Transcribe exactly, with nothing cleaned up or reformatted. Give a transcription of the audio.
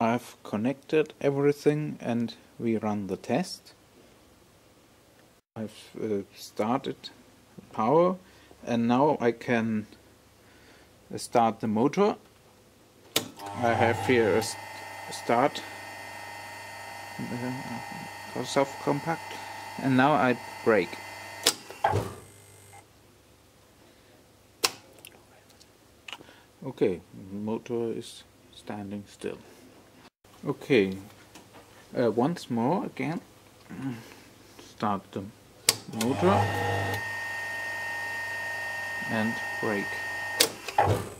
I've connected everything and we run the test. I've uh, started power and now I can start the motor. I have here a st start uh, soft compact, and now I brake. Okay, motor is standing still. Okay, uh, once more again, start the motor and brake.